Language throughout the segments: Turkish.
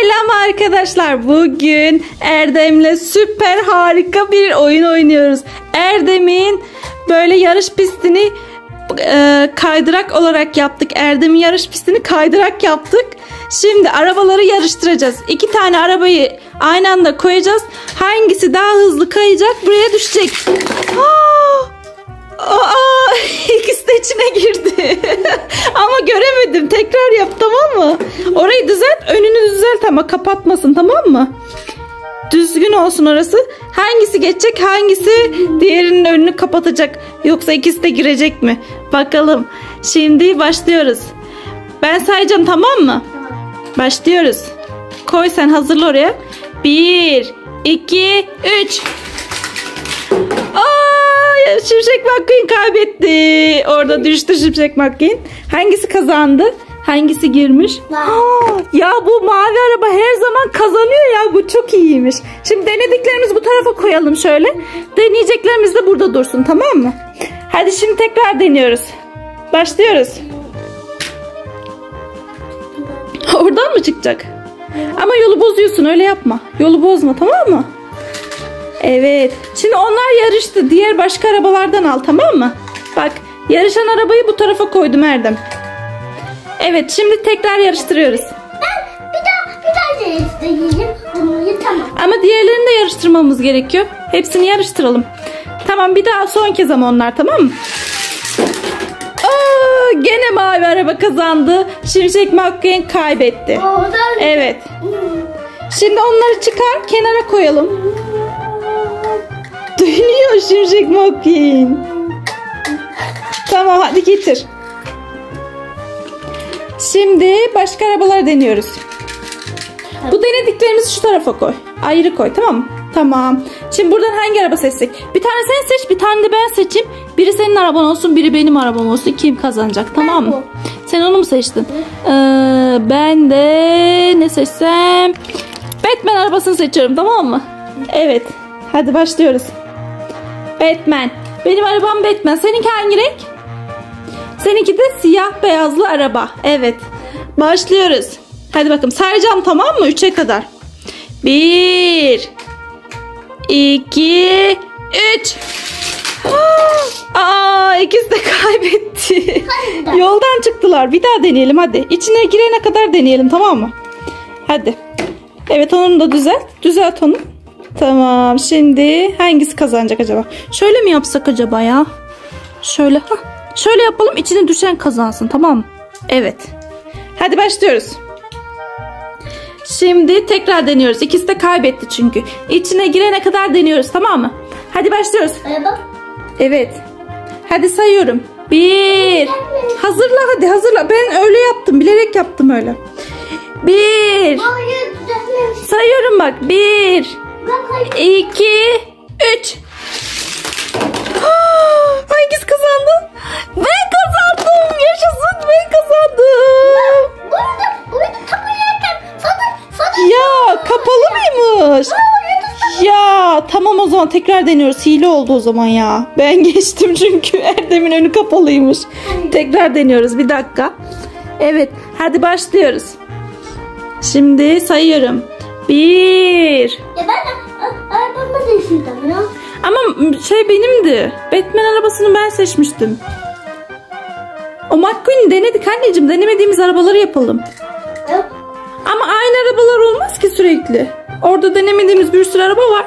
Selam arkadaşlar. Bugün Erdem'le süper harika bir oyun oynuyoruz. Erdem'in böyle yarış pistini kaydırak olarak yaptık. Erdem'in yarış pistini kaydırak yaptık. Şimdi arabaları yarıştıracağız. İki tane arabayı aynı anda koyacağız. Hangisi daha hızlı kayacak buraya düşecek. İkisi de içine girdi. Ama göremedim. Tekrar yap, tamam mı? Orayı düzelt. Önünü düzelt ama kapatmasın, tamam mı? Düzgün olsun orası. Hangisi geçecek? Hangisi diğerinin önünü kapatacak? Yoksa ikisi de girecek mi? Bakalım. Şimdi başlıyoruz. Ben sayacağım, tamam mı? Başlıyoruz. Koy sen, hazırla oraya. 1, 2, 3. Şimşek McQueen kaybetti. Orada düştü Şimşek McQueen. Hangisi kazandı? Hangisi girmiş? Ya bu mavi araba her zaman kazanıyor ya. Bu çok iyiymiş. Şimdi denediklerimizi bu tarafa koyalım şöyle. Deneyeceklerimiz de burada dursun, tamam mı? Hadi şimdi tekrar deniyoruz. Başlıyoruz. Oradan mı çıkacak? Ama yolu bozuyorsun, öyle yapma. Yolu bozma, tamam mı? Evet. Şimdi onlar yarıştı. Diğer başka arabalardan al, tamam mı? Bak, yarışan arabayı bu tarafa koydum Erdem. Evet, şimdi tekrar yarıştırıyoruz. Ben bir daha yarıştırayım. Tamam. Ama diğerlerini de yarıştırmamız gerekiyor. Hepsini yarıştıralım. Tamam, bir daha son kez ama onlar, tamam mı? Gene mavi araba kazandı. Şimşek McQueen kaybetti. Evet. Şimdi onları çıkar, kenara koyalım. Dönüyor Şimşek McQueen. Tamam, hadi getir. Şimdi başka arabalar deniyoruz. Bu denediklerimizi şu tarafa koy. Ayrı koy, tamam mı? Tamam. Şimdi buradan hangi araba seçsek? Bir tane sen seç, bir tane de ben seçeyim. Biri senin araban olsun, biri benim arabam olsun. Kim kazanacak, tamam mı? Sen onu mu seçtin? Ben de ne seçsem? Batman arabasını seçiyorum, tamam mı? Evet. Hadi başlıyoruz. Batman. Benim arabam Batman. Seninki hangi renk? Seninki de siyah beyazlı araba. Evet. Başlıyoruz. Hadi bakalım. Sayacağım, tamam mı? 3'e kadar. 1, 2, 3. İkisi de kaybetti. Yoldan çıktılar. Bir daha deneyelim hadi. İçine girene kadar deneyelim, tamam mı? Hadi. Evet, onu da düzelt. Düzelt onu. Tamam, şimdi hangisi kazanacak acaba? Şöyle mi yapsak acaba ya? Şöyle, şöyle yapalım, içine düşen kazansın, tamam mı? Evet. Hadi başlıyoruz. Şimdi tekrar deniyoruz. İkisi de kaybetti çünkü. İçine girene kadar deniyoruz, tamam mı? Hadi başlıyoruz. Evet. Hadi sayıyorum. 1. Hazırla hadi, hazırla. Ben öyle yaptım, bilerek yaptım öyle. 1. Sayıyorum bak. 1, 2, 3. Hangisi kazandı? Ben kazandım. Yaşasın, ben kazandım. Burada kapalı yerken sana. Ya kapalı mıymış? Ya tamam, o zaman tekrar deniyoruz. Hile oldu o zaman ya. Ben geçtim çünkü Erdem'in önü kapalıymış. Tekrar deniyoruz, bir dakika. Evet, hadi başlıyoruz. Şimdi sayıyorum. 1. Ya ben arabamı seçmiştim ya. Ama şey benimdi. Batman arabasını ben seçmiştim. O McQueen'i denedik anneciğim. Denemediğimiz arabaları yapalım. Yok. Ama aynı arabalar olmaz ki sürekli. Orada denemediğimiz bir sürü araba var.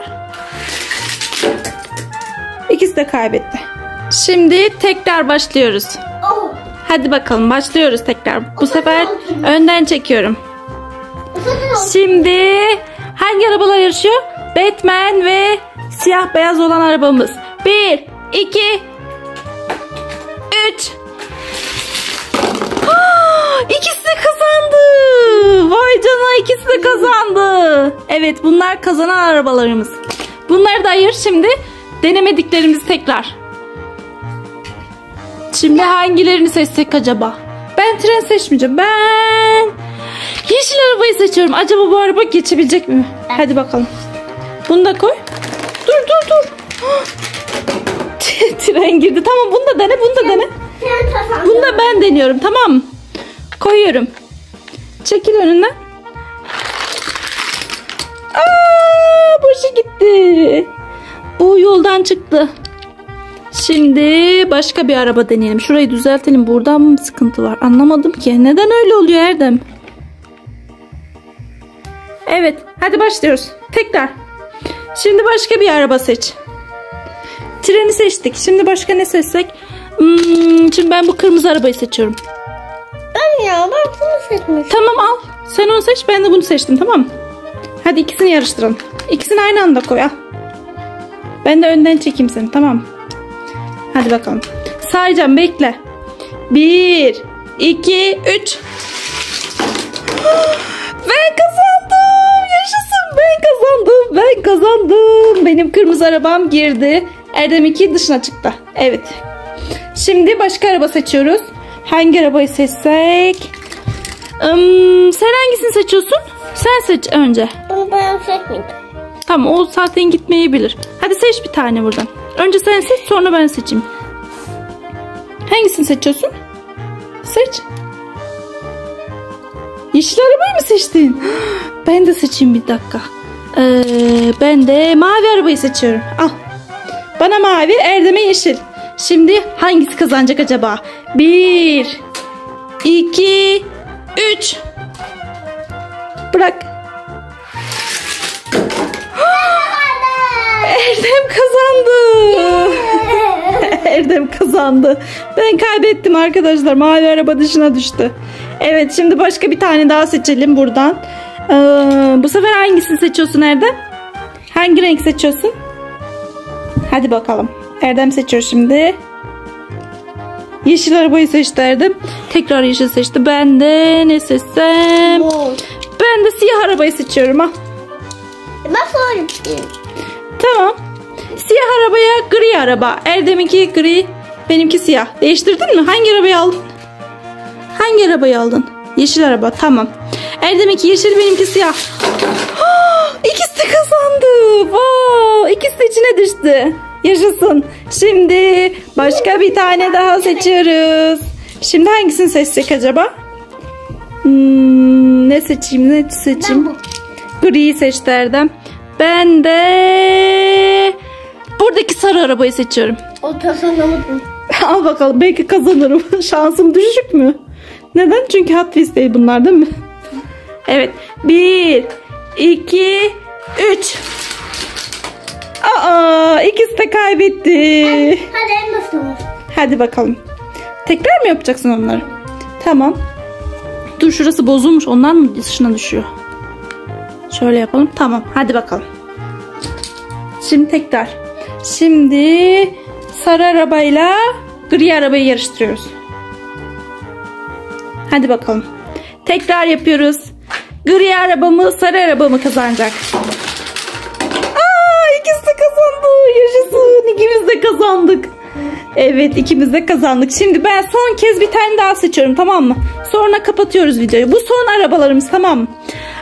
İkisi de kaybetti. Şimdi tekrar başlıyoruz. Oh. Hadi bakalım, başlıyoruz tekrar. Bu sefer önden çekiyorum. Şimdi hangi arabalar yarışıyor? Batman ve siyah beyaz olan arabamız. 1, 2, 3. İkisi de kazandı. Vay canına, ikisi de kazandı. Evet, bunlar kazanan arabalarımız. Bunları da ayır şimdi. Denemediklerimizi tekrar. Şimdi hangilerini seçsek acaba? Ben tren seçmeyeceğim. Ben yeşil arabayı seçiyorum. Acaba bu araba geçebilecek mi? Hadi bakalım. Bunu da koy. Dur. Tren girdi. Tamam, bunu da dene, bunu da dene. Bunu da ben deniyorum, tamam mı? Koyuyorum. Çekil önünden. Tamam, çıktı. Şimdi başka bir araba deneyelim. Şurayı düzeltelim. Buradan mı sıkıntı var? Anlamadım ki. Neden öyle oluyor Erdem? Evet. Hadi başlıyoruz. Tekrar. Şimdi başka bir araba seç. Treni seçtik. Şimdi başka ne seçsek? Şimdi ben bu kırmızı arabayı seçiyorum. Ben bunu seçmiştim. Tamam, al. Sen onu seç. Ben de bunu seçtim. Tamam mı? Hadi ikisini yarıştıralım. İkisini aynı anda koy. Al. Ben de önden çekeyim seni. Tamam mı? Hadi bakalım. Sayacağım, bekle. 1, 2, 3. Ben kazandım. Yaşasın, ben kazandım. Ben kazandım. Benim kırmızı arabam girdi. Erdem 2 dışına çıktı. Evet. Şimdi başka araba seçiyoruz. Hangi arabayı seçsek? Sen hangisini seçiyorsun? Sen seç önce. Bunu ben seçmeyeyim. Tamam, o zaten gitmeyebilir. Hadi seç bir tane buradan. Önce sen seç, sonra ben seçeyim. Hangisini seçiyorsun? Seç. Yeşil arabayı mı seçtin? Ben de seçeyim bir dakika. Ben de mavi arabayı seçiyorum. Al. Bana mavi, Erdem'e yeşil. Şimdi hangisi kazanacak acaba? 1, 2, 3. Bırak. Erdem kazandı. Erdem kazandı. Ben kaybettim arkadaşlar. Mavi araba dışına düştü. Evet, şimdi başka bir tane daha seçelim buradan. Bu sefer hangisini seçiyorsun Erdem? Hangi renk seçiyorsun? Hadi bakalım. Erdem seçiyor şimdi. Yeşil arabayı seçti Erdem. Tekrar yeşil seçti. Ben de ne seçsem? Ben de siyah arabayı seçiyorum. Ha. Nasıl oldu? Tamam. Siyah arabaya gri araba. Erdem'inki gri, benimki siyah. Değiştirdin mi? Hangi arabayı aldın? Hangi arabayı aldın? Yeşil araba. Tamam. Erdem'inki yeşil, benimki siyah. İkisi de kazandı. Wow. İkisi de içine düştü. Yaşasın. Şimdi başka bir tane daha seçiyoruz. Şimdi hangisini seçsek acaba? Ne seçeyim? Ne seçeyim? Griyi seçti Erdem. Ben de buradaki sarı arabayı seçiyorum. O kazanamadım. Al bakalım, belki kazanırım. Şansım düşük mü? Neden? Çünkü Hot Wheels değil bunlar, değil mi? Evet. 1, 2, 3. Aa, ikisi de kaybetti. Hadi nasıl olur? Hadi bakalım. Tekrar mı yapacaksın onları? Tamam. Dur, şurası bozulmuş. Ondan mı dışına düşüyor? Şöyle yapalım. Tamam. Hadi bakalım. Şimdi tekrar. Şimdi sarı arabayla gri arabayı yarıştırıyoruz. Hadi bakalım. Tekrar yapıyoruz. Gri arabamı, sarı arabamı kazanacak. Aa, ikisi de kazandı. Yaşasın. İkimiz de kazandık. Evet, ikimiz de kazandık. Şimdi ben son kez bir tane daha seçiyorum, tamam mı? Sonra kapatıyoruz videoyu. Bu son arabalarımız, tamam mı?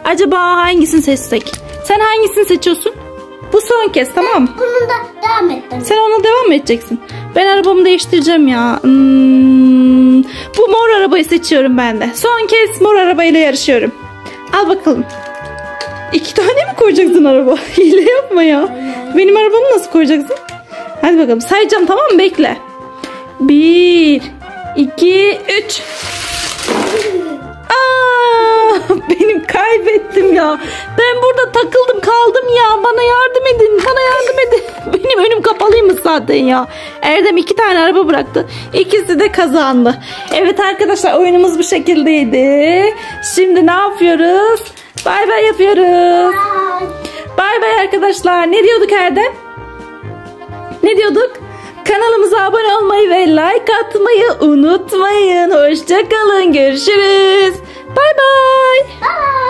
Acaba hangisini seçsek? Sen hangisini seçiyorsun? Bu son kez, tamam mı? Bunu da devam ettim. Sen ona devam mı edeceksin? Ben arabamı değiştireceğim ya. Bu mor arabayı seçiyorum ben de. Son kez mor arabayla yarışıyorum. Al bakalım. 2 tane mi koyacaksın araba? Hile yapma ya. Benim arabamı nasıl koyacaksın? Hadi bakalım, sayacağım, tamam mı? Bekle. 1, 2, 3. Benim kaybettim ya. Ben burada takıldım kaldım ya. Bana yardım edin. Bana yardım edin. Benim önüm kapalıymış zaten ya. Erdem 2 tane araba bıraktı. İkisi de kazandı. Evet arkadaşlar, oyunumuz bu şekildeydi. Şimdi ne yapıyoruz? Bay bay yapıyoruz. Bay bay arkadaşlar. Ne diyorduk Erdem? Ne diyorduk? Kanalımıza abone olmayı ve like atmayı unutmayın. Hoşça kalın. Görüşürüz. Bye bye. Bye.